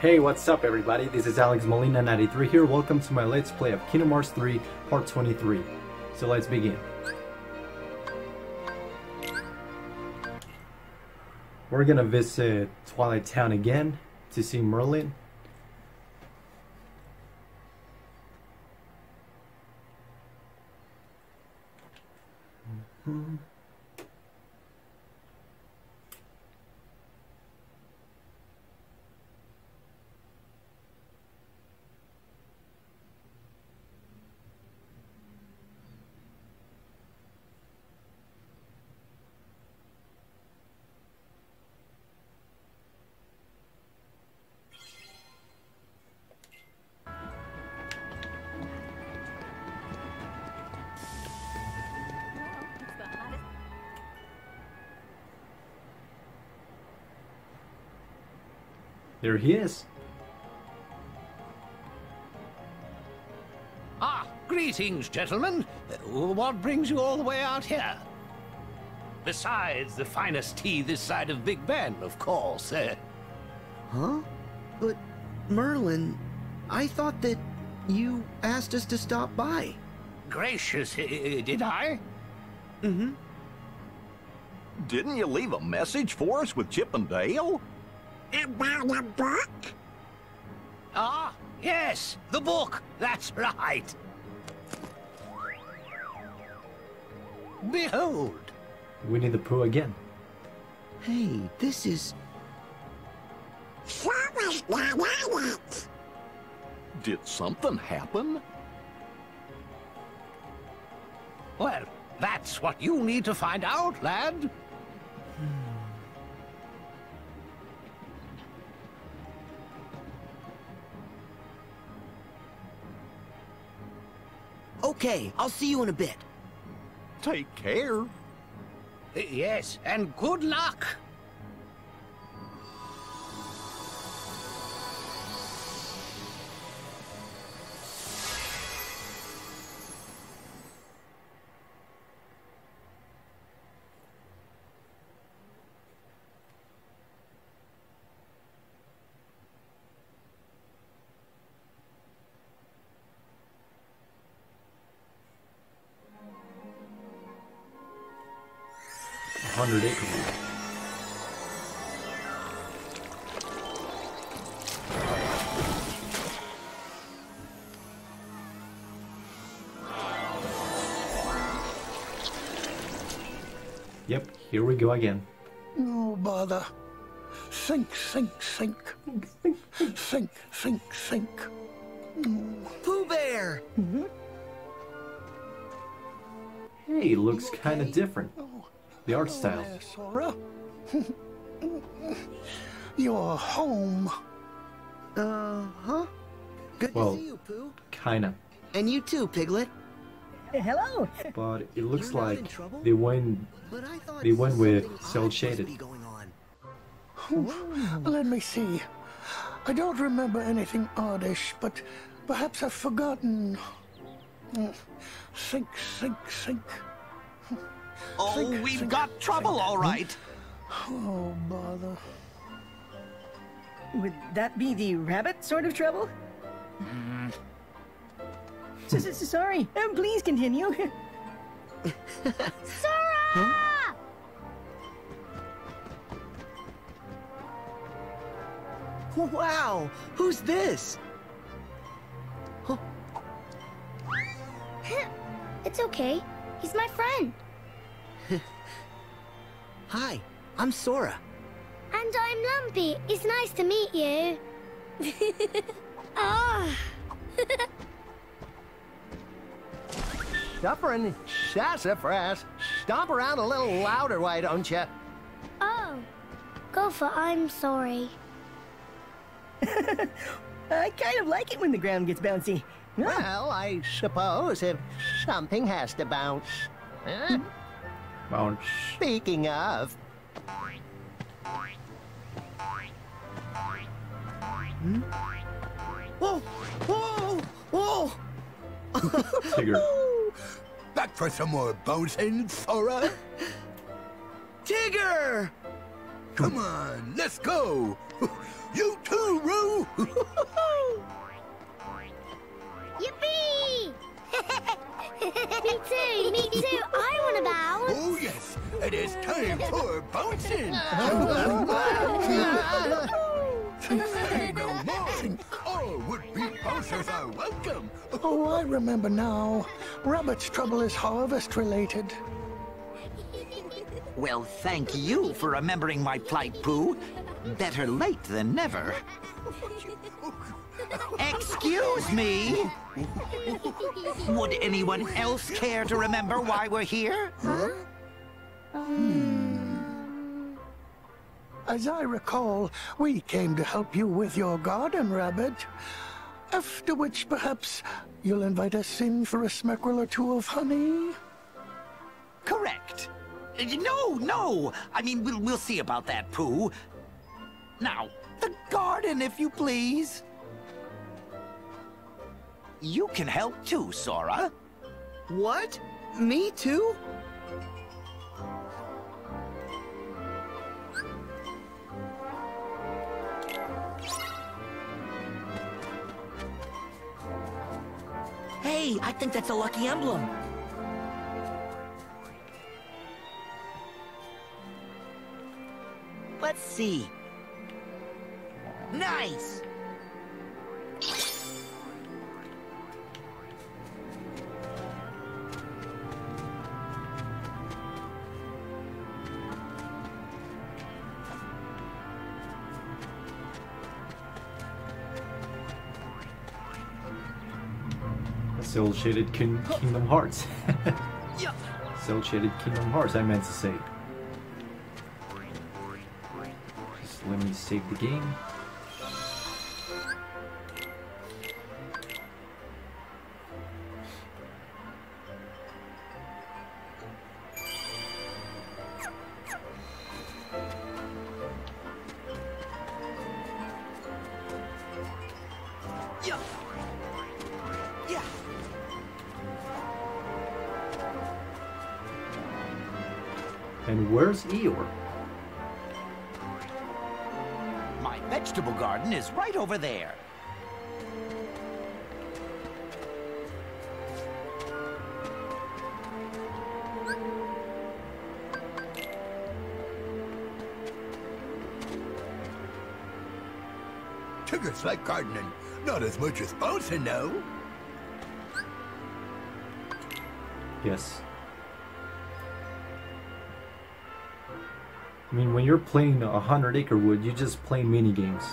Hey, what's up everybody, this is Alex Molina 93 here. Welcome to my Let's Play of Kingdom Hearts 3 Part 23. So let's begin. We're gonna visit Twilight Town again to see Merlin. There he is. Ah, greetings, gentlemen. What brings you all the way out here? Besides the finest tea this side of Big Ben, of course. Huh? But, Merlin, I thought that you asked us to stop by. Gracious, did I? Mm-hmm. Didn't you leave a message for us with Chip and Dale? About a book? Ah, yes, the book, that's right. Behold. Winnie the Pooh again. Hey, this is... Someone's not on it. Did something happen? Well, that's what you need to find out, lad. Okay, I'll see you in a bit. Take care. Yes, and good luck. Hundred Acre Wood. Yep, here we go again. No bother. Sink, sink, sink. Sink, sink, sink. Pooh Bear! Mm-hmm. Hey, looks kind of different. The art style. Hello there, Sora. You're home. Good to see you, Pooh. Kinda. And you too, Piglet. Hello. But it looks like they went with cell shaded. Let me see. I don't remember anything oddish, but perhaps I've forgotten. Sink, sink, sink. Oh, we've got trouble, all right. Oh, bother. Would that be the rabbit sort of trouble? Mm. Sorry. Please continue. Sora! Huh? Wow, who's this? Huh. It's okay. He's my friend. Hi, I'm Sora. And I'm Lumpy. It's nice to meet you. Ah. Stubborn sassafras. Stomp around a little louder, why don't you? Oh, Gopher, I'm sorry. I kind of like it when the ground gets bouncy. Oh. Well, I suppose if something has to bounce. Huh? Bounce. Speaking of... Hmm? Whoa! Whoa! Whoa! Tigger. Back for some more bouncing, Sora. Tigger! Come on, let's go! You too, Roo! Yippee! Me too. I want to bounce. Oh, yes. It is time for bouncing. No more. All would-be bouncers are welcome. Oh, I remember now. Rabbit's trouble is harvest-related. Well, thank you for remembering my plight, Pooh. Better late than never. Excuse me? Would anyone else care to remember why we're here? Huh? As I recall, we came to help you with your garden, Rabbit. After which, perhaps, you'll invite us in for a smackerel or two of honey? Correct. No. I mean, we'll see about that, Pooh. Now, the garden, if you please. You can help too, Sora. What? Me too? Hey, I think that's a lucky emblem. Let's see. Nice! Cell shaded Kingdom Hearts. Cell shaded Kingdom Hearts, I meant to say. Just let me save the game. Where's Eeyore? My vegetable garden is right over there. Tiggers like gardening, not as much as bouncing now. Yes. I mean, when you're playing 100 Acre Wood, you just play mini games,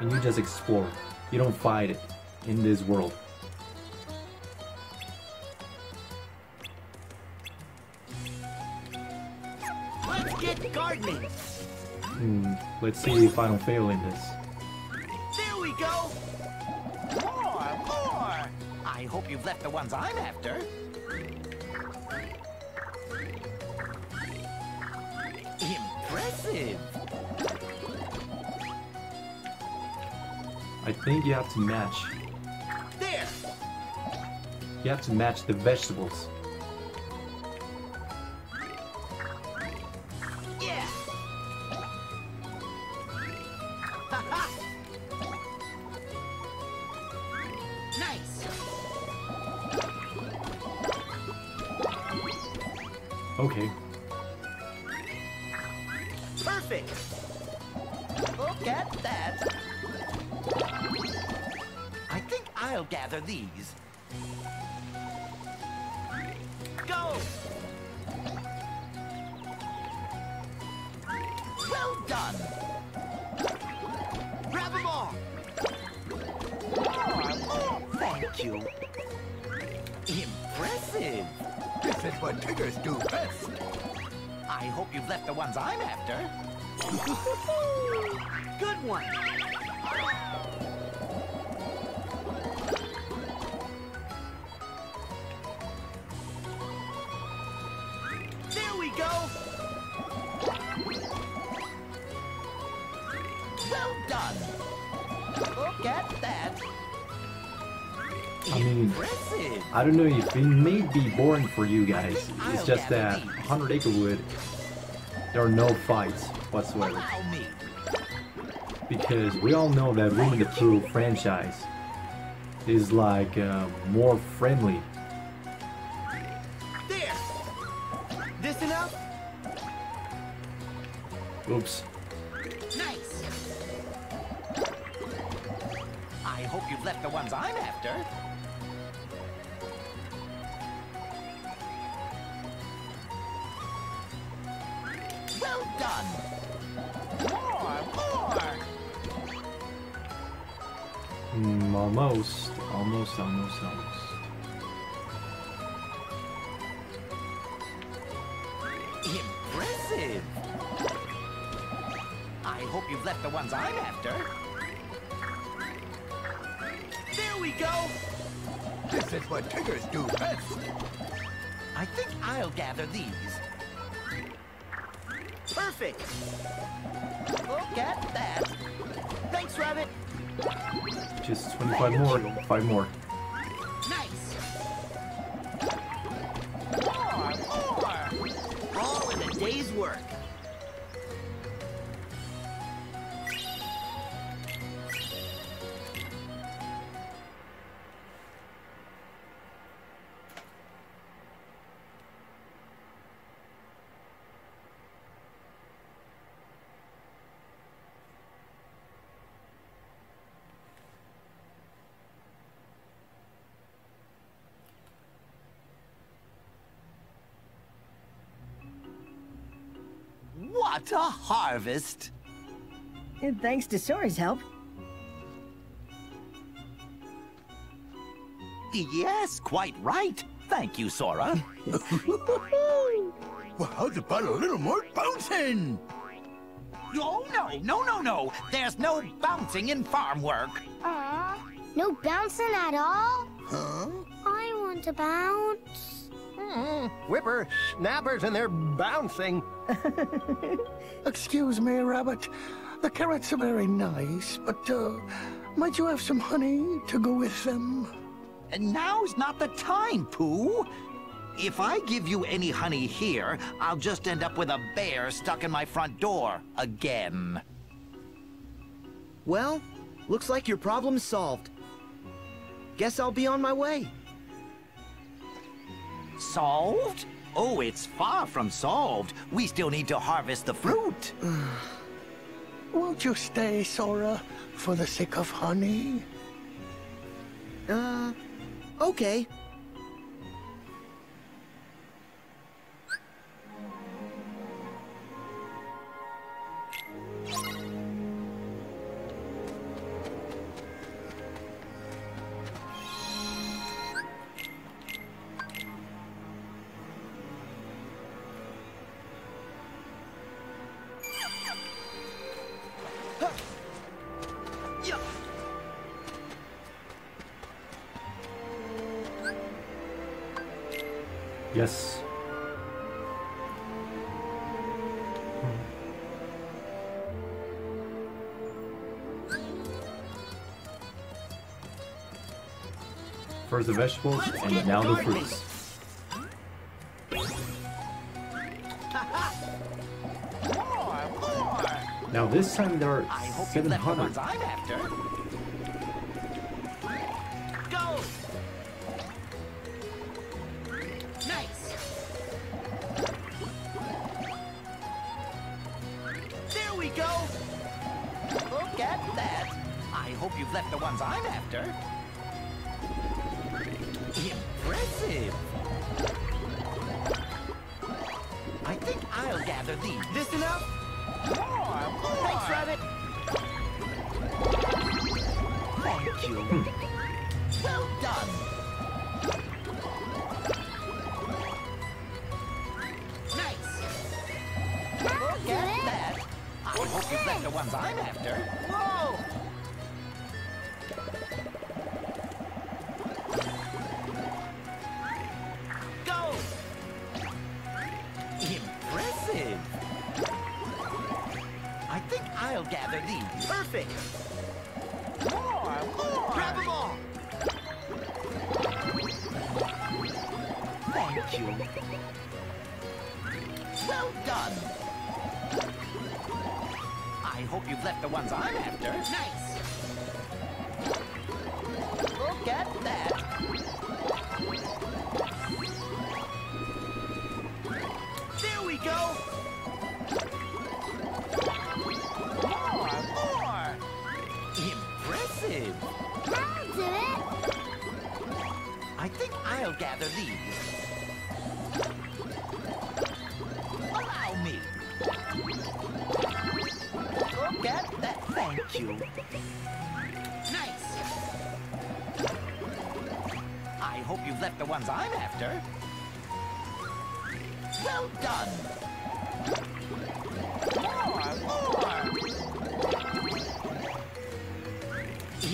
and you just explore. You don't fight it in this world. Let's get gardening. Let's see if I don't fail in this. There we go. More. I hope you've left the ones I'm after. I think you have to match. There. You have to match the vegetables. Yeah. Nice. Okay. Perfect. Look at that. I think I'll gather these. Go! Well done! Grab them all! More! Thank you! Impressive! This is what Tiggers do best! I hope you've left the ones I'm after. Good one! I don't know if it may be boring for you guys. It's just that 100 Acre Wood, there are no fights whatsoever. because we all know that Winnie the Pooh franchise is like more friendly. There. This enough? Oops. Nice. I hope you've left the ones I'm after. Well done. More. Almost. Impressive. I hope you've left the ones I'm after. There we go. This is what Tiggers do best. I think I'll gather these. Perfect! Look at that! Thanks, Rabbit! Just 25 more. 5 more. Nice! More! All in a day's work. What a harvest! And thanks to Sora's help. Yes, quite right. Thank you, Sora. Well, how's about a little more bouncing? Oh, no. There's no bouncing in farm work. Aww. No bouncing at all? Huh? I want to bounce. Whipper snappers and they're bouncing. Excuse me, Rabbit. The carrots are very nice, but might you have some honey to go with them? Now's not the time, Pooh. If I give you any honey here, I'll just end up with a bear stuck in my front door again. Well, looks like your problem's solved. Guess I'll be on my way. Solved? Oh, it's far from solved. We still need to harvest the fruit. Won't you stay, Sora, for the sake of honey? Okay. Yes. First the vegetables and now the fruits. Now this time there are 700. I I hope you've left the ones I'm after. Nice. Look at that. There we go. I think I'll gather these. Allow me. Look at that. Thank you. Nice. I hope you've left the ones I'm after. Well done. More.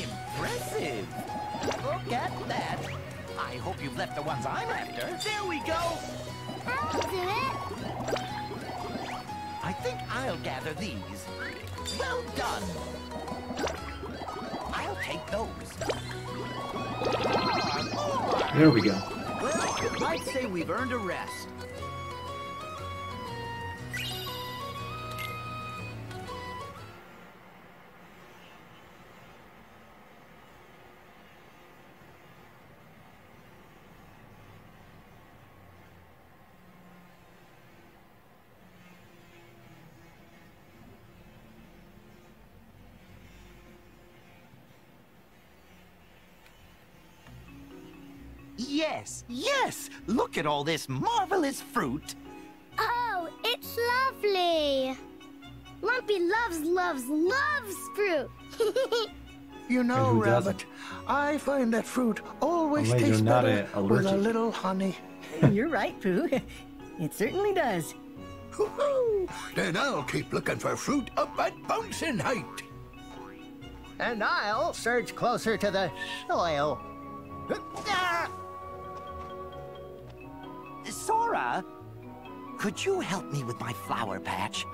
Impressive. Look at that. I hope you've left the ones I'm after. There we go! I'll do it! I think I'll gather these. Well done! I'll take those. There we go. Well, I'd say we've earned a rest. Yes, yes! Look at all this marvelous fruit! Oh, it's lovely! Lumpy loves fruit! You know, Rabbit, I find that fruit always tastes better with a little honey. You're right, Pooh. It certainly does. Then I'll keep looking for fruit up at bouncing height. And I'll surge closer to the soil. Sora, could you help me with my flower patch?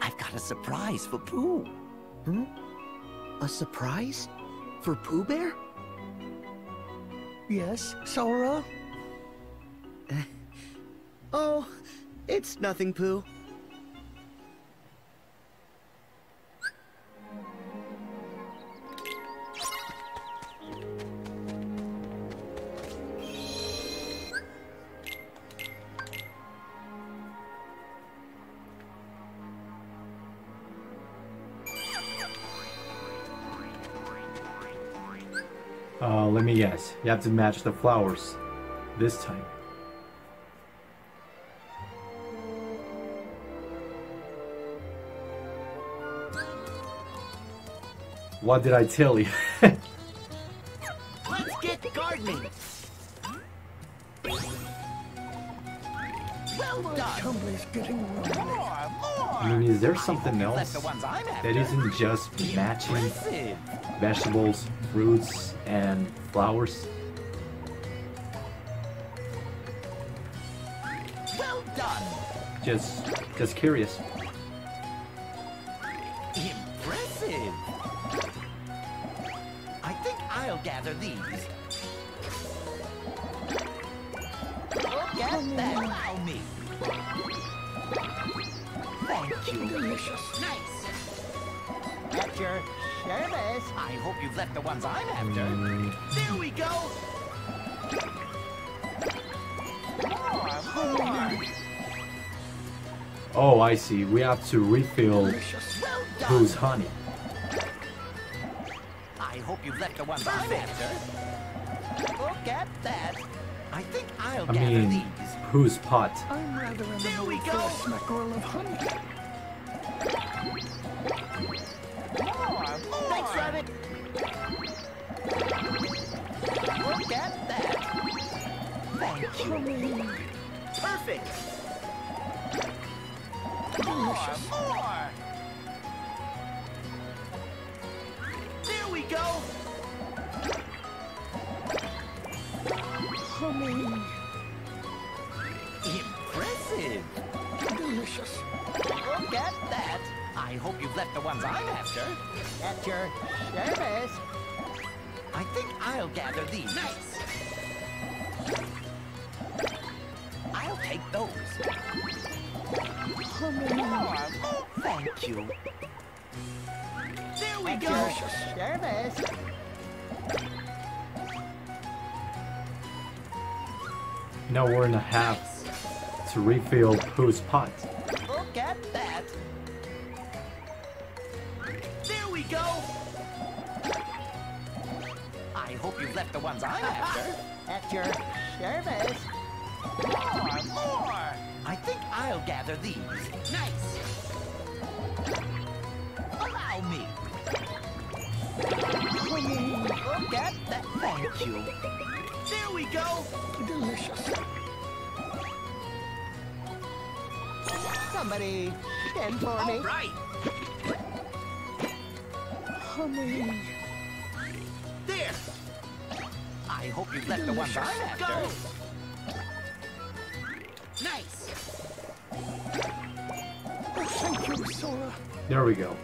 I've got a surprise for Pooh. Hmm? A surprise? For Pooh Bear? Yes, Sora? Oh, it's nothing, Pooh. Let me guess. You have to match the flowers this time. What did I tell you? Let's get gardening. Well done. I mean, is there something else that isn't just matching vegetables, fruits, and flowers? Well done. Just curious. Impressive. I think I'll gather these. Look at that. Allow me. Thank you. Delicious. Nice. At your service. I hope you've left the ones I'm after. There we go. More. Oh, I see. We have to refill Pooh's honey. I hope you've left the ones I'm after. Look at that. I think I'll gather these. Whose pot? I'm rather in the mood for a smackerel of honey. More. Thanks, Rabbit. Look at that. Thank you. Perfect. More. There we go. Honey. Impressive! Delicious! Look at that! I hope you've left the ones I'm after. At your service. I think I'll gather these. Nice! I'll take those. More! Thank you. we go. Service. Now we're gonna have to refill Pooh's pot. Look at that. There we go. I hope you left the ones I'm after. At your service. More. I think I'll gather these. Nice. Allow me. Look at that. Thank you. There we go. Delicious. Somebody stand for me. All right. Honey. There. I hope you left the one behind after. Go. Nice. Oh, thank you, Sora. There we go.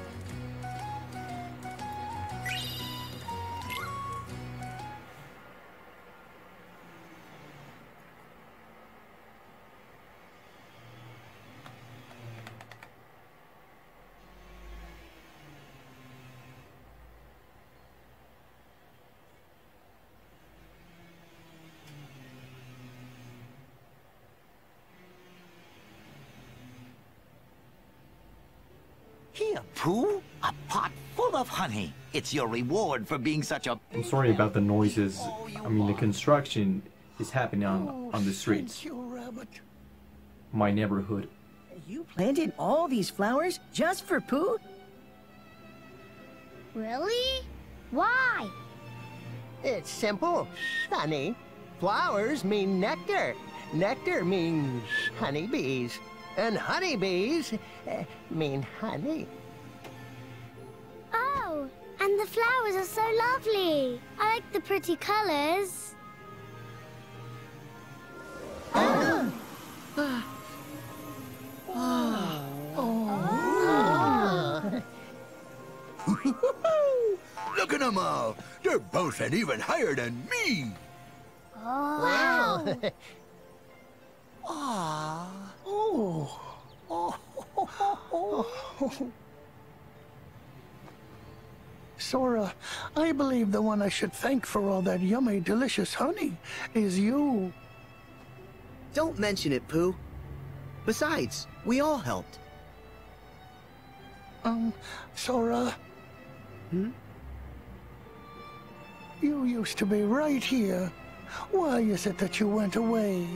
Pooh? A pot full of honey. It's your reward for being such a... I'm sorry about the noises. I mean, the construction is happening on the streets. Thank you, Rabbit. My neighborhood. You planted all these flowers just for Pooh? Really? Why? It's simple, honey. Flowers mean nectar. Nectar means honeybees. And honeybees mean honey. And the flowers are so lovely. I like the pretty colors. Oh. Oh. Oh. Oh. Oh. Look at them all. They're both and even higher than me. Oh. Wow. Oh. Oh. Oh. Sora, I believe the one I should thank for all that yummy, delicious honey is you. Don't mention it, Pooh. Besides, we all helped. Sora? Hmm? You used to be right here. Why is it that you went away?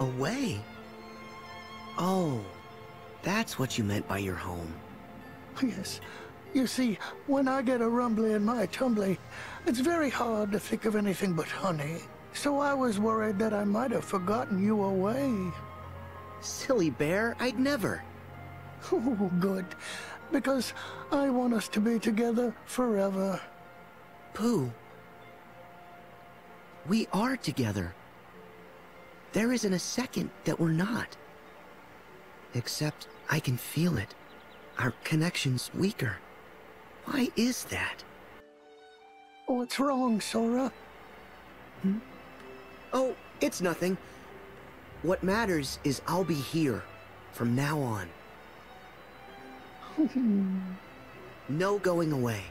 Away? Oh, that's what you meant by your home. Yes. You see, when I get a rumbly in my tumbly, it's very hard to think of anything but honey. So I was worried that I might have forgotten you away. Silly bear, I'd never. Oh, good. Because I want us to be together forever. Pooh, we are together. There isn't a second that we're not. Except I can feel it. Our connection's weaker. Why is that? What's wrong, Sora? Hmm? Oh, it's nothing. What matters is I'll be here from now on. No going away.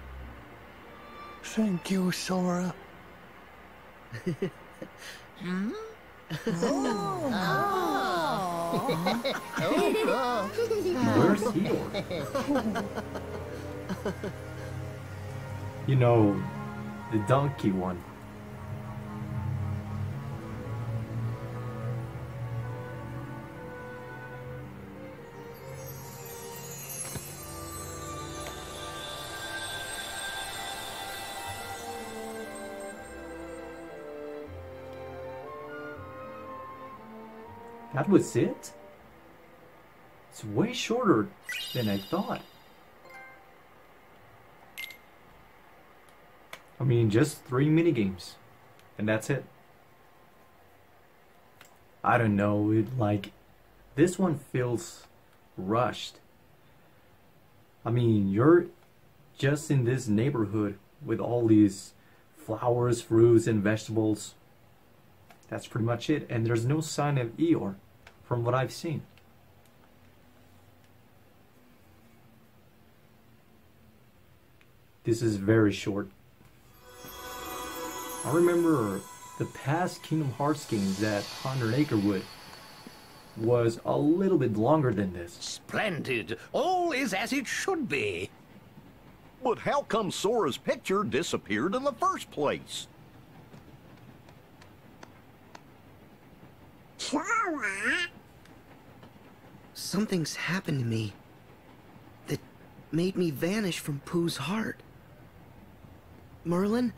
Thank you, Sora. Hmm? Oh. Oh. Oh. Where's Eeyore? You know, the donkey one. That was it? It's way shorter than I thought. I mean, just 3 minigames. And that's it. I don't know, this one feels rushed. I mean, you're just in this neighborhood with all these flowers, fruits, and vegetables. That's pretty much it, and there's no sign of Eeyore from what I've seen. This is very short. I remember the past Kingdom Hearts games that 100 Acre Wood was a little bit longer than this. Splendid! All is as it should be. But how come Sora's picture disappeared in the first place? Sora? Something's happened to me that made me vanish from Pooh's heart. Merlin,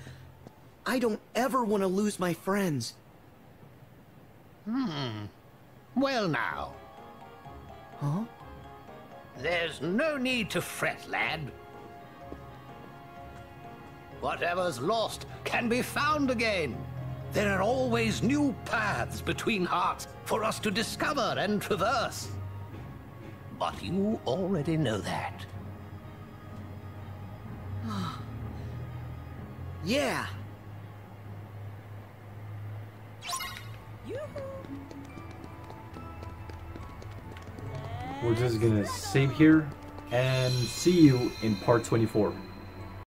I don't ever want to lose my friends. Hmm. Well now. Huh? There's no need to fret, lad. Whatever's lost can be found again. There are always new paths between hearts for us to discover and traverse. But you already know that. Yeah. We're just gonna save here and see you in part 24.